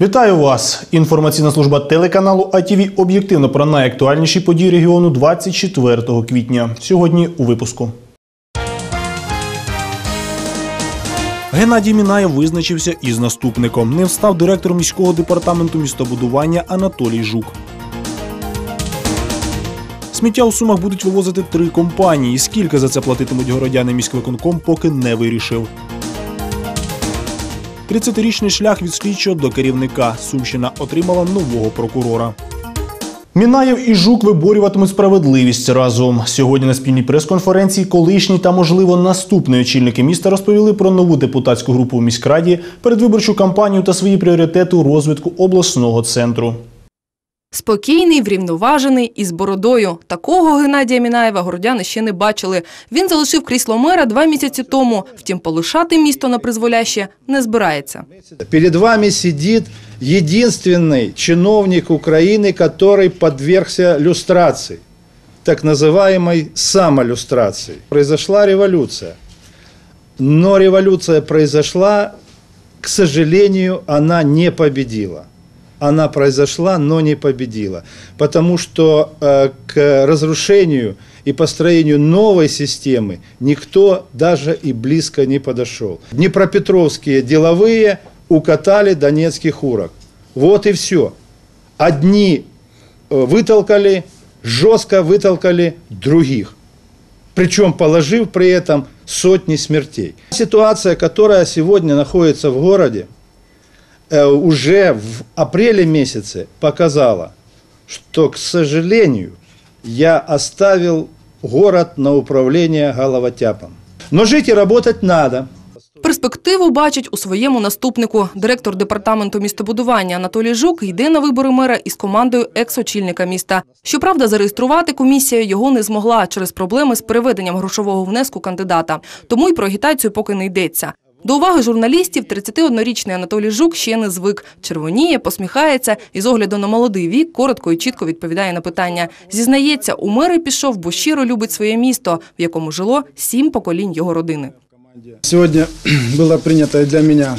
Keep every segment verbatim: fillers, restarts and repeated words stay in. Вітаю вас! Інформаційна служба телеканалу А Т В об'єктивно про найактуальніші події регіону двадцять четвертого квітня. Сьогодні у випуску. Геннадій Мінаєв визначився із наступником. Ним став директор міського департаменту містобудування Анатолій Жук. Сміття у Сумах будуть вивозити три компанії. Скільки за це платитимуть городяни міськвиконком, поки не вирішив. тридцятирічний шлях від слідчого до керівника. Сумщина отримала нового прокурора. Мінаєв і Жук виборюватимуть справедливість разом. Сьогодні на спільній прес-конференції колишні та, можливо, наступні очільники міста розповіли про нову депутатську групу в міськраді, передвиборчу кампанію та свої пріоритети у розвитку обласного центру. Спокійний, врівноважений і з бородою. Такого Геннадія Мінаєва городяни ще не бачили. Він залишив крісло мера два місяці тому. Втім, полишати місто напризволяще не збирається. Перед вами сидить єдиний чиновник України, який підвергся люстрації, так званій самолюстрації. Пройшла революція. Но революція пройшла, к сожалению, вона не победила. Она произошла, но не победила, потому что э, к разрушению и построению новой системы никто даже и близко не подошел. Днепропетровские деловые укатали донецких урок. Вот и все. Одни вытолкали, жестко вытолкали других, причем положив при этом сотни смертей. Ситуация, которая сегодня находится в городе, уже в апреле месяце показала, что, к сожалению, я оставил город на управление головотяпом. Но жить и работать надо. Перспективу бачить у своєму наступнику. Директор департаменту містобудування Анатолій Жук йде на вибори мера із командою екс-очільника міста. Щоправда, зареєструвати комісія його не змогла через проблеми з переведенням грошового внеску кандидата. Тому й про агітацію поки не йдеться. До уваги журналістів тридцятиоднорічний Анатолій Жук ще не звик. Червоніє, посміхається і з огляду на молодий вік коротко і чітко відповідає на питання. Зізнається, у мери пішов, бо щиро любить своє місто, в якому жило сім поколінь його родини. Сьогодні було прийнято для мене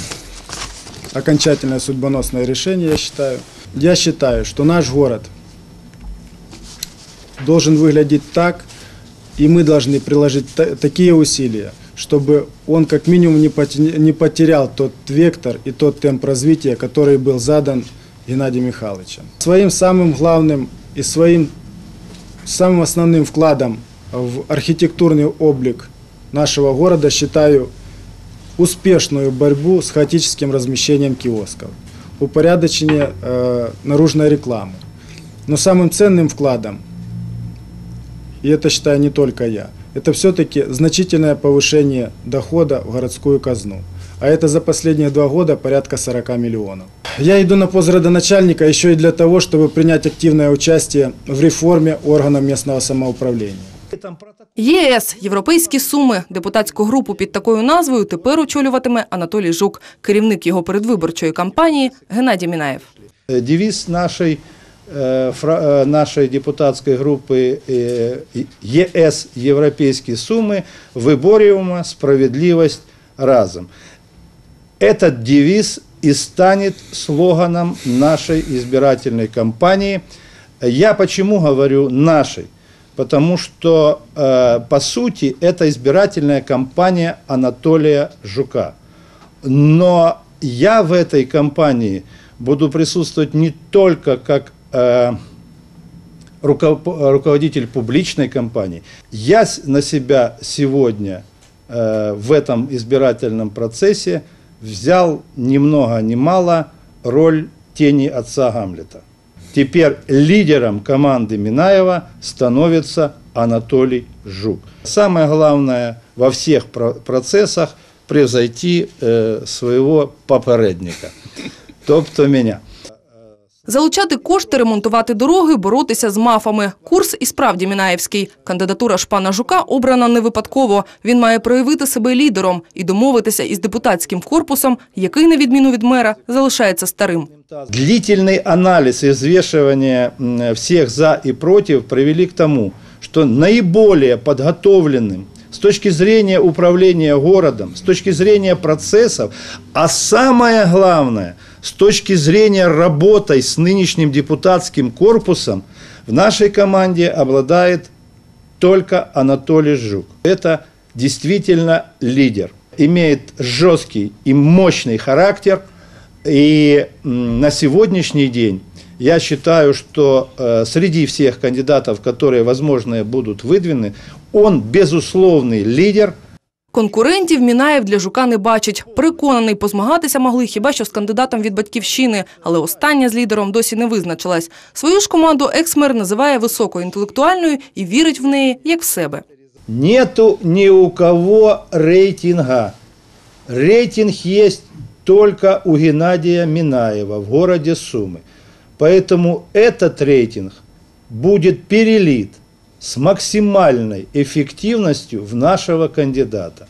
окончательне судьбоносне рішення, я вважаю. Я вважаю, що наш город должен виглядати так, і ми повинні приложити такі усилия, чтобы он как минимум не потерял тот вектор и тот темп развития, который был задан Геннадием Михайловичем. Своим самым главным и своим самым основным вкладом в архитектурный облик нашего города считаю успешную борьбу с хаотическим размещением киосков, упорядочение э, наружной рекламы. Но самым ценным вкладом, и это считаю не только я, это все-таки значительное повышение дохода в городскую казну. А это за последние два года порядка сорока миллионов. Я иду на пост родоначальника еще и для того, чтобы принять активное участие в реформе органов местного самоуправления. ЄС, європейські Суми. Депутатську групу під такою назвою тепер очолюватиме Анатолій Жук. Керівник його передвиборчої кампанії Геннадій Мінаєв. Девіз нашої нашей депутатской группы Е С «Европейские Сумы» «Выборюема справедливость разом». Этот девиз и станет слоганом нашей избирательной кампании. Я почему говорю «нашей»? Потому что, по сути, это избирательная кампания Анатолия Жука. Но я в этой кампании буду присутствовать не только как руководитель публичной кампании. Я на себя сегодня в этом избирательном процессе взял ни много ни мало роль тени отца Гамлета. Теперь лидером команды Минаева становится Анатолий Жук. Самое главное во всех процессах превзойти своего попередника, тобто меня. Залучати кошти, ремонтувати дороги, боротися з мафами. Курс і справді мінаєвський. Кандидатура ж пана Жука обрана не випадково. Він має проявити себе лідером і домовитися із депутатським корпусом, який, на відміну від мера, залишається старим. Длительний аналіз і звішування всіх за і проти привели к тому, що найбільш підготовленим з с точки зрения управления городом, с точки зрения процессов, а самое главное, с точки зрения работы с нынешним депутатским корпусом, в нашей команде обладает только Анатолий Жук. Это действительно лидер, имеет жесткий и мощный характер, и на сегодняшний день я считаю, что э, среди всех кандидатов, которые, возможно, будут выдвинуты, он безусловный лидер. Конкурентів Мінаєв для Жука не бачить. Переконаний, позмагатися могли хіба що з кандидатом від «Батьківщини», але остання з лідером досі не визначилась. Свою ж команду екс-мер називає високоінтелектуальною і вірить в неї, як в себе. Нету ні у кого рейтинга. Рейтинг є тільки у Геннадія Мінаєва в місті Суми. Поэтому этот рейтинг будет перелит с максимальной эффективностью в нашего кандидата.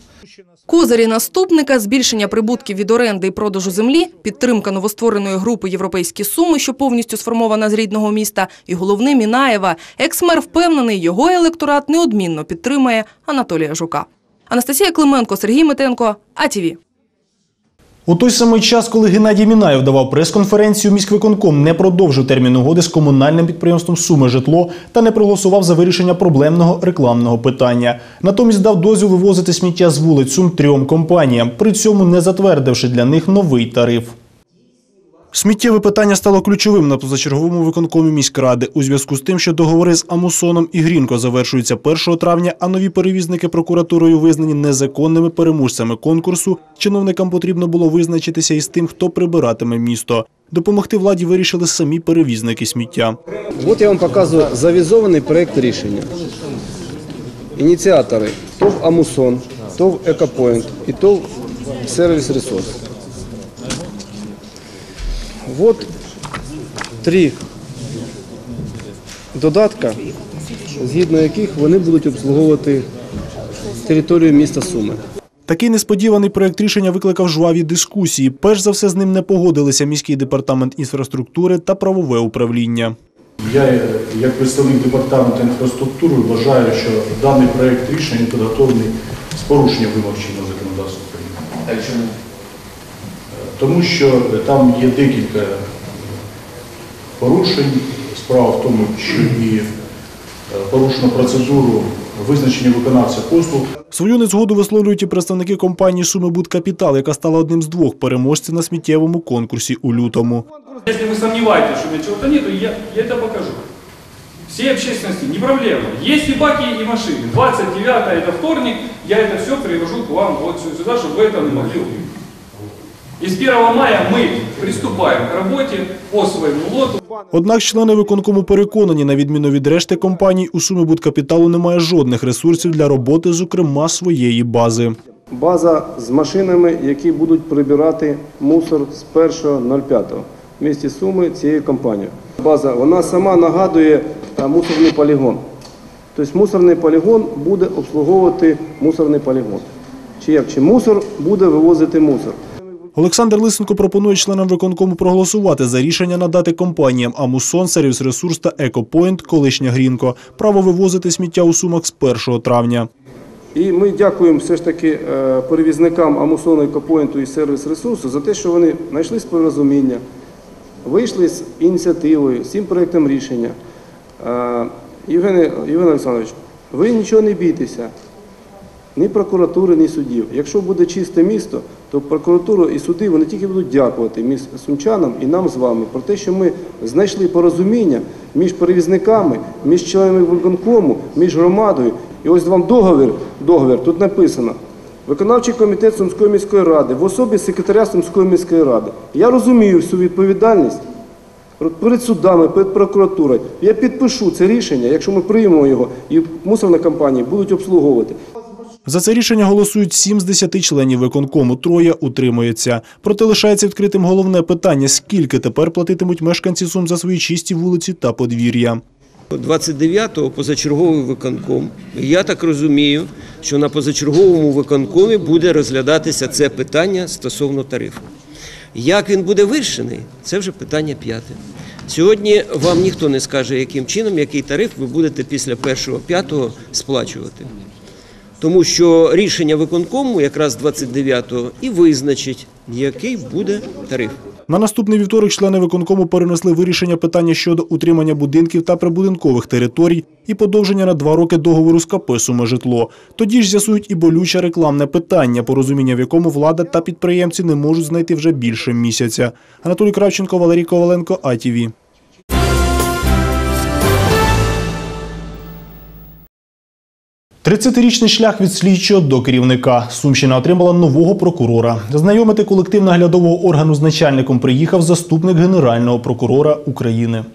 Козирі наступника – збільшення прибутків від оренди і продажу землі, підтримка новоствореної групи «Європейські Суми», що повністю сформована з рідного міста, і головне – Мінаєва. Екс-мер впевнений, його електорат неодмінно підтримає Анатолія Жука. Анастасія Клименко, Сергій Митенко, А Т В. У той самий час, коли Геннадій Мінаєв давав прес-конференцію, міськвиконком не продовжив термін угоди з комунальним підприємством «Суми житло» та не проголосував за вирішення проблемного рекламного питання. Натомість дав дозвіл вивозити сміття з вулиць Сум трьом компаніям, при цьому не затвердивши для них новий тариф. Сміттєве питання стало ключовим на позачерговому виконкомі міськради. У зв'язку з тим, що договори з Амусоном і Грінко завершуються першого травня, а нові перевізники прокуратурою визнані незаконними переможцями конкурсу, чиновникам потрібно було визначитися із тим, хто прибиратиме місто. Допомогти владі вирішили самі перевізники сміття. От я вам показую завізований проєкт рішення. Ініціатори – ТОВ «Амусон», ТОВ «Екопойнт» і ТОВ «Сервіс Ресурс». Вот три додатка, згідно яких вони будуть обслуговувати територію міста Суми. Такий несподіваний проєкт рішення викликав жваві дискусії. Перш за все, з ним не погодилися міський департамент інфраструктури та правове управління. Я, як представник департаменту інфраструктури, вважаю, що даний проєкт рішення підготовлений з порушенням вимог чинного законодавства України. А чому? Тому що там є декілька порушень. Справа в тому, що і порушено процедуру визначення виконавця послуг. Свою незгоду висловлюють і представники компанії «Суми Будкапітал», яка стала одним з двох переможців на сміттєвому конкурсі у лютому. Якщо ви сумніваєтеся, що нічого немає, то я це покажу. Всі общественності, не проблема. Є і баки, і машини. двадцять дев'ятого, це вторник, я це все привожу к вам от сюди, щоб ви це не могли увидіти. І з першого мая ми приступаємо до роботи по своєму лоту. Однак члени виконкому переконані, на відміну від решти компаній, у Суми Будкапіталу немає жодних ресурсів для роботи, зокрема своєї бази. База з машинами, які будуть прибирати мусор з першого п'ятого в місті Суми цією компанією. База, вона сама нагадує мусорний полігон. Тобто мусорний полігон буде обслуговувати мусорний полігон. Чи як? Чи мусор буде вивозити мусор? Олександр Лисенко пропонує членам виконкому проголосувати за рішення надати компаніям «Амусон», «Сервіс Ресурс» та «Екопойнт», колишня «Грінко», право вивозити сміття у Сумах з першого травня. І ми дякуємо все ж таки перевізникам «Амусону», «Екопойнту» і «Сервіс Ресурсу» за те, що вони знайшли співрозуміння, вийшли з ініціативою, з цим проєктом рішення. Євген Олександрович, ви нічого не бійтеся. Ні прокуратури, ні судів. Якщо буде чисте місто, то прокуратура і суди вони тільки будуть дякувати сумчанам і нам з вами про те, що ми знайшли порозуміння між перевізниками, між членами виконкому, між громадою. І ось вам договір, договір тут написано. Виконавчий комітет Сумської міської ради в особі секретаря Сумської міської ради. Я розумію всю відповідальність перед судами, перед прокуратурою. Я підпишу це рішення, якщо ми приймемо його, і мусорні компанії будуть обслуговувати. За це рішення голосують сім з десяти членів виконкому, троє утримується. Проте лишається відкритим головне питання – скільки тепер платитимуть мешканці Сум за свої чисті вулиці та подвір'я. двадцять дев'ятого позачерговий виконком. Я так розумію, що на позачерговому виконкомі буде розглядатися це питання стосовно тарифу. Як він буде вирішений – це вже питання п'яте. Сьогодні вам ніхто не скаже, яким чином, який тариф ви будете після першого п'ятого сплачувати. Тому що рішення виконкому якраз двадцять дев'ятого і визначить, який буде тариф. На наступний вівторок члени виконкому перенесли вирішення питання щодо утримання будинків та прибудинкових територій і подовження на два роки договору з КП «Суми житло». Тоді ж з'ясують і болюче рекламне питання, порозуміння в якому влада та підприємці не можуть знайти вже більше місяця. Анатолій Кравченко, Валерій Коваленко, А Т В. тридцятирічний шлях від слідчого до керівника. Сумщина отримала нового прокурора. Знайомити колектив наглядового органу з начальником приїхав заступник Генерального прокурора України.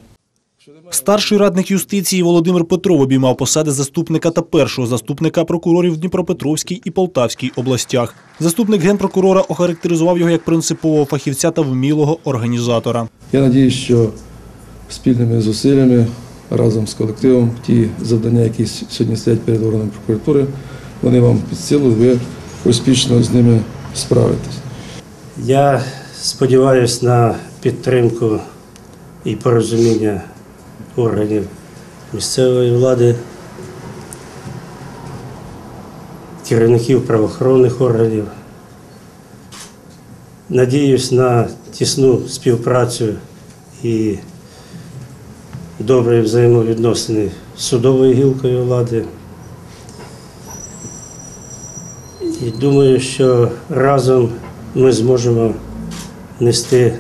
Старший радник юстиції Володимир Петров обіймав посади заступника та першого заступника прокурорів в Дніпропетровській і Полтавській областях. Заступник генпрокурора охарактеризував його як принципового фахівця та вмілого організатора. Я сподіваюся, що спільними зусиллями разом з колективом ті завдання, які сьогодні стоять перед органами прокуратури, вони вам під силу, ви успішно з ними справитесь. Я сподіваюся на підтримку і порозуміння органів місцевої влади, керівників правоохоронних органів. Надіюсь на тісну співпрацю і добрі взаємовідносини з судовою гілкою влади. І думаю, що разом ми зможемо нести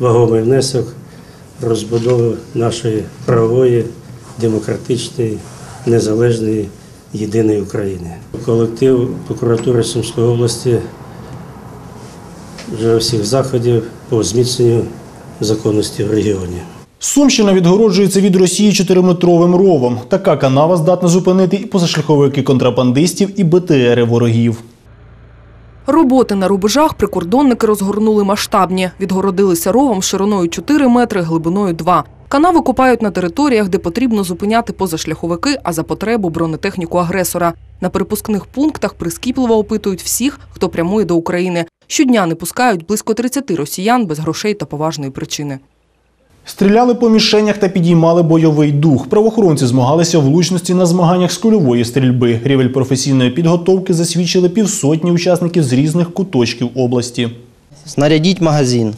вагомий внесок в розбудову нашої правової, демократичної, незалежної, єдиної України. Колектив прокуратури Сумської області вже всіх заходів по зміцненню законності в регіоні. Сумщина відгороджується від Росії чотириметровим ровом. Така канава здатна зупинити і позашляховики контрабандистів, і Б Т Р ворогів. Роботи на рубежах прикордонники розгорнули масштабні. Відгородилися ровом шириною чотири метри, глибиною два. Канави копають на територіях, де потрібно зупиняти позашляховики, а за потребу – бронетехніку агресора. На перепускних пунктах прискіпливо опитують всіх, хто прямує до України. Щодня не пускають близько тридцяти росіян без грошей та поважної причини. Стріляли по мішенях та підіймали бойовий дух. Правоохоронці змагалися в влучності на змаганнях з кульової стрільби. Рівень професійної підготовки засвідчили півсотні учасників з різних куточків області. Знарядіть магазин.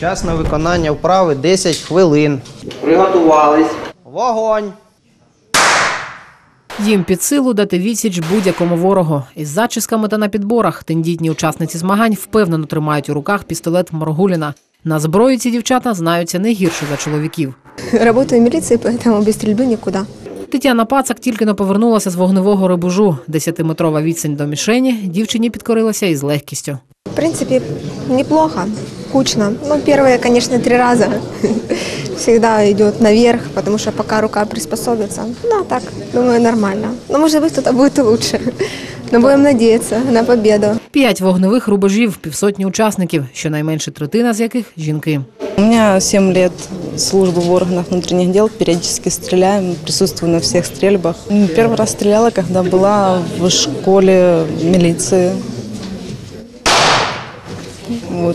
Час на виконання вправи десять хвилин. Приготувались. Вогонь! Їм під силу дати відсіч будь-якому ворогу. Із зачісками та на підборах тендітні учасниці змагань впевнено тримають у руках пістолет Моргуліна. На зброю ці дівчата знаються не гірше за чоловіків. Працюю в міліції, тому без стрільби нікуди. Тетяна Пацак тільки-но повернулася з вогневого рубежу. Десятиметрова відстань до мішені дівчині підкорилася із легкістю. В принципі, неплохо, кучно. Ну, перші, звісно, три рази. Завжди йде наверх, тому що поки рука приспособиться. Ну, так, думаю, нормально. Ну, може, тут буде краще. Ми будемо сподіватися на перемогу. П'ять вогневих рубежів, півсотні учасників, щонайменше третина з яких – жінки. У мене сім років служби в органах внутрішніх справ, періодично стріляємо, присутствую на всіх стрільбах. Перший раз стріляла, коли була в школі міліції.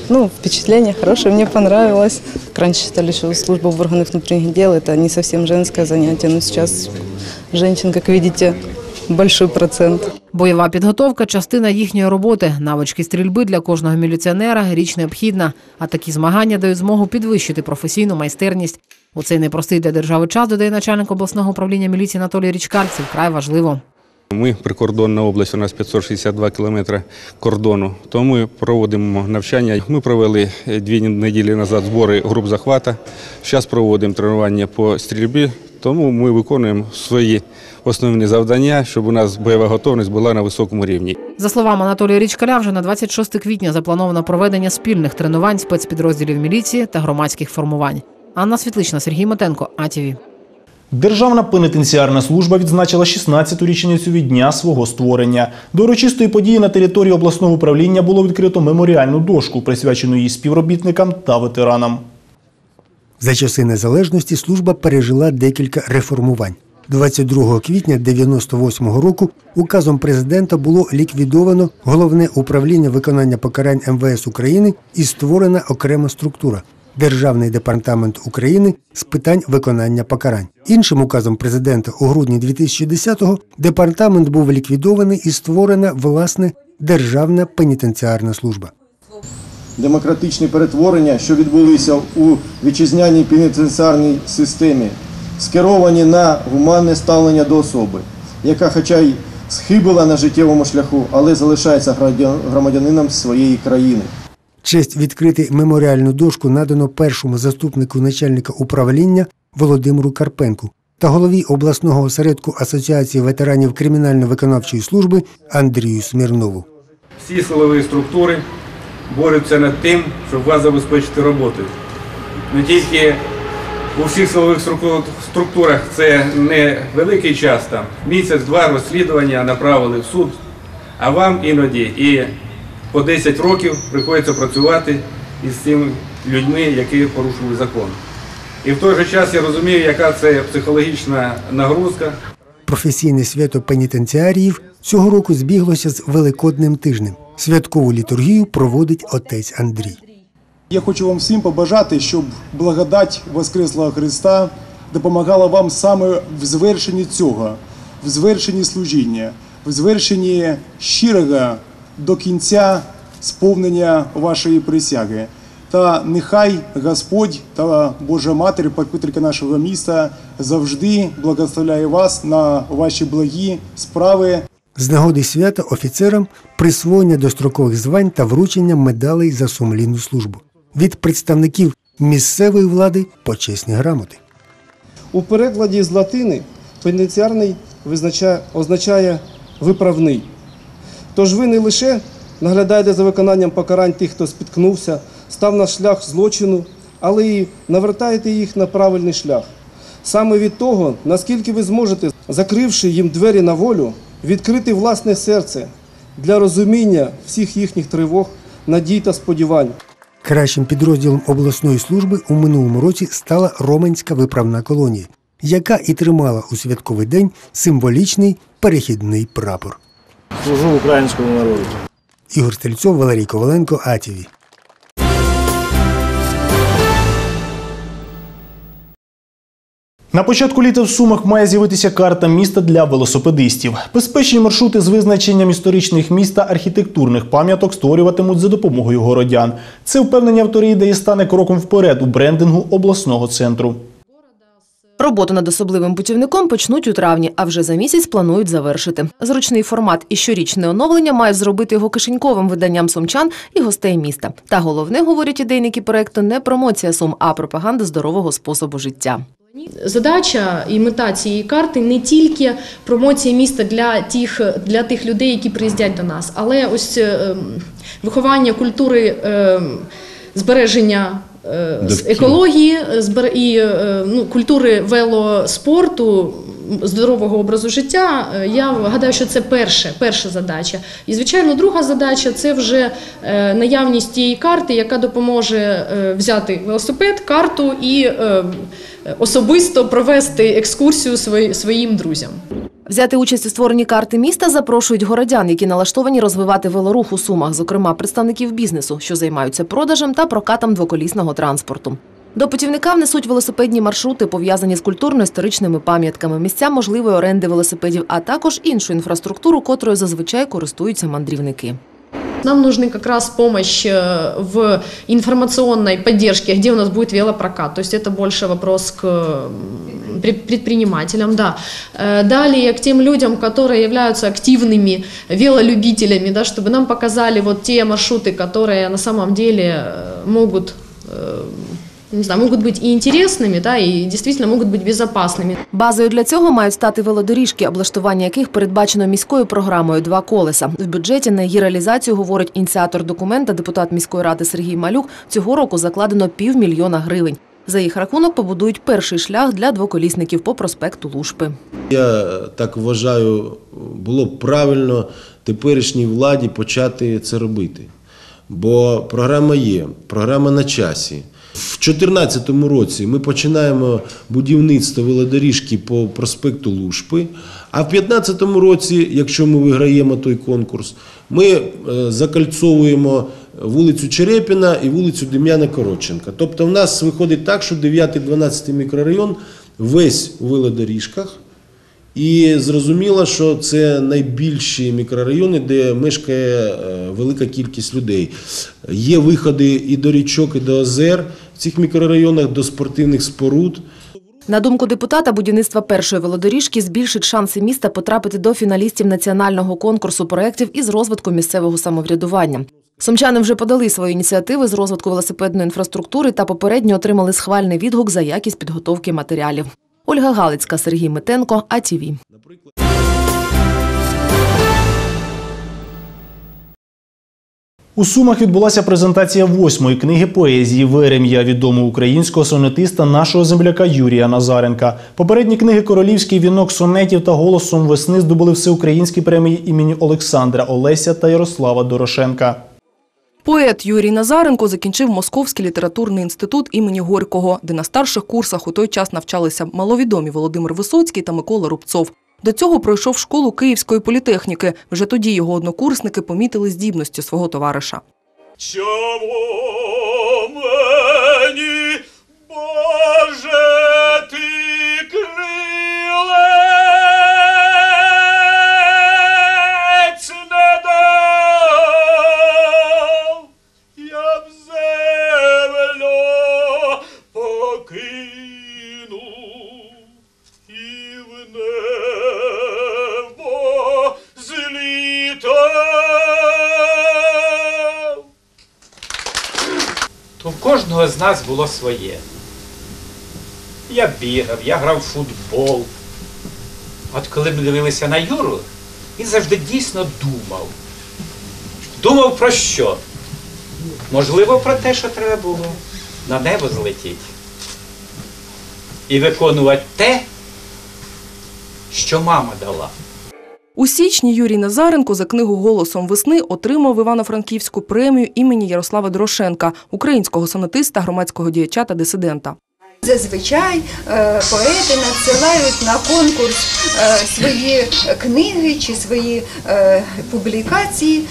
Ну, впечатлення хороше, мені подобалось. Раніше вважали, що служба в органах внутрішніх справ – це не зовсім жінське заняття, але зараз жінки, як бачите, великий процент. Бойова підготовка – частина їхньої роботи. Навички стрільби для кожного міліціонера – річ необхідна. А такі змагання дають змогу підвищити професійну майстерність. У цей непростий для держави час, додає начальник обласного управління міліції Анатолій Річкаль, це вкрай важливо. Ми – прикордонна область, у нас п'ятсот шістдесят два кілометри кордону, то ми проводимо навчання. Ми провели дві неділі назад збори груп захвата, зараз проводимо тренування по стрільбі, тому ми виконуємо свої основні завдання, щоб у нас бойова готовність була на високому рівні. За словами Анатолія Річкаля, вже на двадцять шосте квітня заплановано проведення спільних тренувань спецпідрозділів міліції та громадських формувань. Анна Світлична, Сергій Митенко, А Т В. Державна пенітенціарна служба відзначила шістнадцяту річницю від дня свого створення. До урочистої події на території обласного управління було відкрито меморіальну дошку, присвячену її співробітникам та ветеранам. За часи незалежності служба пережила декілька реформувань. двадцять другого квітня дев'яносто восьмого року указом президента було ліквідовано Головне управління виконання покарань М В С України і створена окрема структура Державний департамент України з питань виконання покарань. Іншим указом президента у грудні дві тисячі десятого департамент був ліквідований і створена власне Державна пенітенціарна служба. Демократичні перетворення, що відбулися у вітчизняній пенітенціарній системі, скеровані на гуманне ставлення до особи, яка хоча й схибила на життєвому шляху, але залишається громадянином своєї країни. Честь відкрити меморіальну дошку надано першому заступнику начальника управління Володимиру Карпенку та голові обласного осередку Асоціації ветеранів кримінально-виконавчої служби Андрію Смірнову. Всі силові структури борються над тим, щоб вас забезпечити роботою. Не тільки у всіх силових структурах це не великий час, там місяць-два розслідування направили в суд, а вам іноді і по десять років приходиться працювати із цими людьми, які порушили закон. І в той же час я розумію, яка це психологічна нагрузка. Професійне свято пенітенціаріїв цього року збіглося з Великодним тижнем. Святкову літургію проводить отець Андрій. Я хочу вам всім побажати, щоб благодать Воскреслого Христа допомагала вам саме в звершенні цього, в звершенні служіння, в звершенні щирого до кінця сповнення вашої присяги. Та нехай Господь та Божа Матір, Патріарх нашого міста, завжди благословляє вас на ваші благі справи. З нагоди свята офіцерам присвоєння дострокових звань та вручення медалей за сумлінну службу. Від представників місцевої влади почесні грамоти. У перекладі з латини пенітенціарний означає виправний. Тож ви не лише наглядаєте за виконанням покарань тих, хто спіткнувся, став на шлях злочину, але і навертаєте їх на правильний шлях. Саме від того, наскільки ви зможете, закривши їм двері на волю, відкрити власне серце для розуміння всіх їхніх тривог, надій та сподівань. Кращим підрозділом обласної служби у минулому році стала Романська виправна колонія, яка і тримала у святковий день символічний перехідний прапор. Служу українському народу. Ігор Стрельцов, Валерій Коваленко, А Т В. На початку літа в Сумах має з'явитися карта міста для велосипедистів. Безпечні маршрути з визначенням історичних міст та архітектурних пам'яток створюватимуть за допомогою городян. Це впевнення автори ідеї стане кроком вперед у брендингу обласного центру. Роботу над особливим путівником почнуть у травні, а вже за місяць планують завершити. Зручний формат і щорічне оновлення мають зробити його кишеньковим виданням сумчан і гостей міста. Та головне, говорять ідейники проєкту, не промоція Сум, а пропаганда здорового способу життя. Задача і мета цієї карти не тільки промоція міста для тих, для тих людей, які приїздять до нас, але ось е, виховання культури е, збереження е, екології збер, і е, ну, культури велоспорту, здорового образу життя. Я гадаю, що це перше, перша задача. І, звичайно, друга задача – це вже наявність тієї карти, яка допоможе взяти велосипед, карту і особисто провести екскурсію своїм друзям. Взяти участь у створенні карти міста запрошують городян, які налаштовані розвивати велорух у Сумах, зокрема представників бізнесу, що займаються продажем та прокатом двоколісного транспорту. До путівника внесуть велосипедні маршрути, пов'язані з культурно-історичними пам'ятками, місця можливої оренди велосипедів, а також іншу інфраструктуру, котрою зазвичай користуються мандрівники. Нам нужна как раз помощь в информационной поддержке, где у нас будет велопрокат. То есть это больше вопрос к предпринимателям. Да. Далее к тем людям, которые являются активными велолюбителями, да, чтобы нам показали вот те маршруты, которые на самом деле могут... Не знаю, можуть бути і цікавими, та, і дійсно можуть бути безпечними. Базою для цього мають стати велодоріжки, облаштування яких передбачено міською програмою «Два колеса». В бюджеті на її реалізацію, говорить ініціатор документа, депутат міської ради Сергій Малюк, цього року закладено півмільйона гривень. За їх рахунок побудують перший шлях для двоколісників по проспекту Лушпи. Я так вважаю, було б правильно теперішній владі почати це робити. Бо програма є, програма на часі. В дві тисячі чотирнадцятому році ми починаємо будівництво велодоріжки по проспекту Лушпи, а в дві тисячі п'ятнадцятому році, якщо ми виграємо той конкурс, ми закальцовуємо вулицю Черепіна і вулицю Дем'яна Коротченка. Тобто в нас виходить так, що дев'ятий-дванадцятий мікрорайон весь у велодоріжках. І зрозуміло, що це найбільші мікрорайони, де мешкає велика кількість людей. Є виходи і до річок, і до озер в цих мікрорайонах, до спортивних споруд. На думку депутата, будівництво першої велодоріжки збільшить шанси міста потрапити до фіналістів національного конкурсу проєктів із розвитку місцевого самоврядування. Сумчани вже подали свої ініціативи з розвитку велосипедної інфраструктури та попередньо отримали схвальний відгук за якість підготовки матеріалів. Ольга Галицька, Сергій Митенко, А Те Ве. У Сумах відбулася презентація восьмої книги поезії «Верем'я» відомого українського сонетиста, нашого земляка Юрія Назаренка. Попередні книги «Королівський вінок сонетів» та «Голосом весни» здобули всеукраїнські премії імені Олександра Олеся та Ярослава Дорошенка. Поет Юрій Назаренко закінчив Московський літературний інститут імені Горького, де на старших курсах у той час навчалися маловідомі Володимир Висоцький та Микола Рубцов. До цього пройшов школу Київської політехніки. Вже тоді його однокурсники помітили здібності свого товариша. «Чому мені, Боже, ти крилець не дав, я б землю покинув і в небо». У кожного з нас було своє. Я бігав, я грав в футбол. От коли ми дивилися на Юру, він завжди дійсно думав. Думав про що? Можливо, про те, що треба було на небо злетіти. І виконувати те, що мама дала. У січні Юрій Назаренко за книгу «Голосом весни» отримав Івано-Франківську премію імені Ярослава Дорошенка, українського сонетиста, громадського діяча та дисидента. Зазвичай поети надсилають на конкурс свої книги чи свої публікації,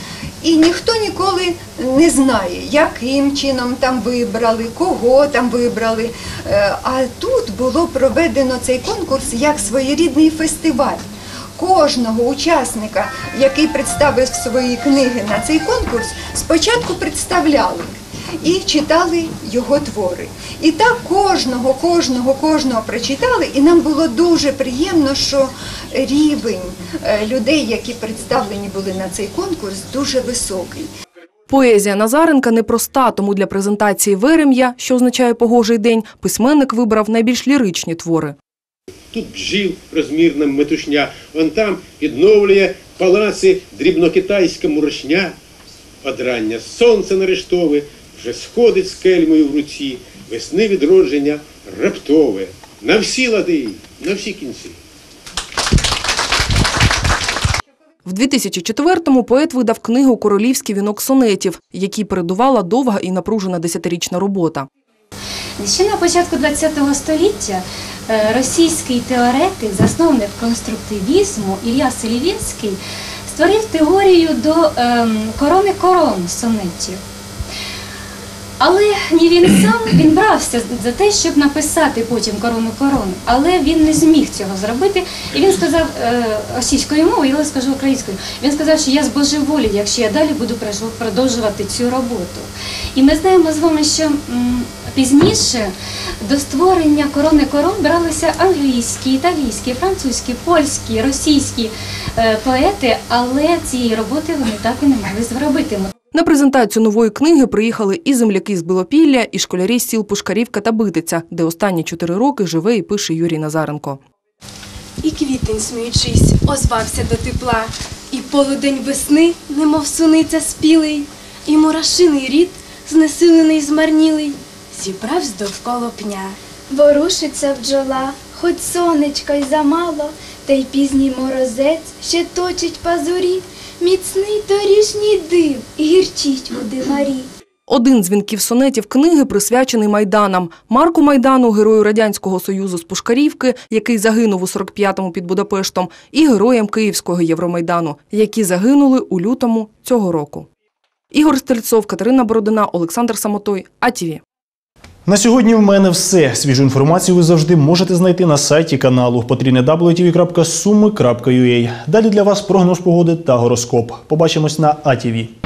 і ніхто ніколи не знає, яким чином там вибрали, кого там вибрали. А тут було проведено цей конкурс як своєрідний фестиваль. Кожного учасника, який представив свої книги на цей конкурс, спочатку представляли і читали його твори. І так кожного, кожного, кожного прочитали, і нам було дуже приємно, що рівень людей, які представлені були на цей конкурс, дуже високий. Поезія Назаренка непроста, тому для презентації «Верем'я», що означає «погожий день», письменник вибрав найбільш ліричні твори. Тут бджіл розмірна метушня, вон там відновлює палаци дрібнокитайська мурашня. Од рання сонце на рештове вже сходить з кельмою в руці, весни відродження раптове. На всі лади, на всі кінці. В дві тисячі четвертому поет видав книгу «Королівський вінок сонетів», якій передувала довга і напружена десятирічна робота. Ще на початку ХХ століття російський теоретик, засновник конструктивізму Ілля Сельвінський створив теорію до корони корон сонетів. Але не він сам, він брався за те, щоб написати потім корону корон, але він не зміг цього зробити. І він сказав російською мовою, я скажу українською, він сказав, що я збожеволію, якщо я далі буду продовжувати цю роботу. І ми знаємо з вами, що пізніше до створення корони корон бралися англійські, італійські, французькі, польські, російські поети, але цієї роботи вони так і не могли зробити. На презентацію нової книги приїхали і земляки з Білопілля, і школярі з сіл Пушкарівка та Битиця, де останні чотири роки живе і пише Юрій Назаренко. І квітень, сміючись, озвався до тепла, і полудень весни, немов суниця спілий, і мурашиний рід, знесилений, змарнілий, зібравсь довкола пня. Ворушиться бджола, хоч сонечка й замало, та й пізній морозець ще точить пазурі, міцний торішній дим гірчить у димарі. Один з вінків сонетів книги присвячений Майданам. Марку Майдану, герою Радянського Союзу з Пушкарівки, який загинув у сорок п'ятому під Будапештом, і героям Київського Євромайдану, які загинули у лютому цього року. Ігор Стрельцов, Катерина Бородина, Олександр Самотой, А Т В. На сьогодні в мене все. Свіжу інформацію ви завжди можете знайти на сайті каналу дабл ю дабл ю дабл ю крапка суми крапка ю а. Далі для вас прогноз погоди та гороскоп. Побачимось на А Т В.